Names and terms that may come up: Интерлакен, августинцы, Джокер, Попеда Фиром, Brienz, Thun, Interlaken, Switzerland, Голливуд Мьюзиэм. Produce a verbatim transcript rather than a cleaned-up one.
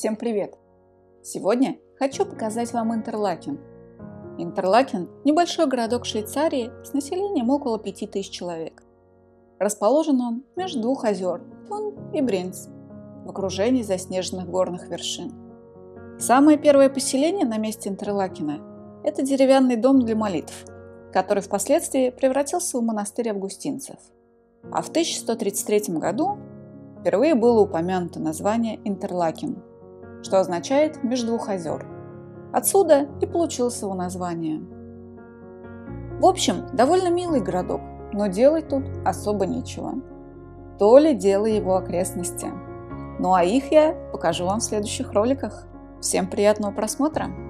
Всем привет! Сегодня хочу показать вам Интерлакен. Интерлакен – небольшой городок Швейцарии с населением около пяти тысяч человек. Расположен он между двух озер – Thun и Brienz, в окружении заснеженных горных вершин. Самое первое поселение на месте Интерлакена – это деревянный дом для молитв, который впоследствии превратился в монастырь августинцев. А в тысяча сто тридцать третьем году впервые было упомянуто название Интерлакен, что означает «между двух озер». Отсюда и получилось его название. В общем, довольно милый городок, но делать тут особо нечего. То ли дело его окрестности. Ну а их я покажу вам в следующих роликах. Всем приятного просмотра!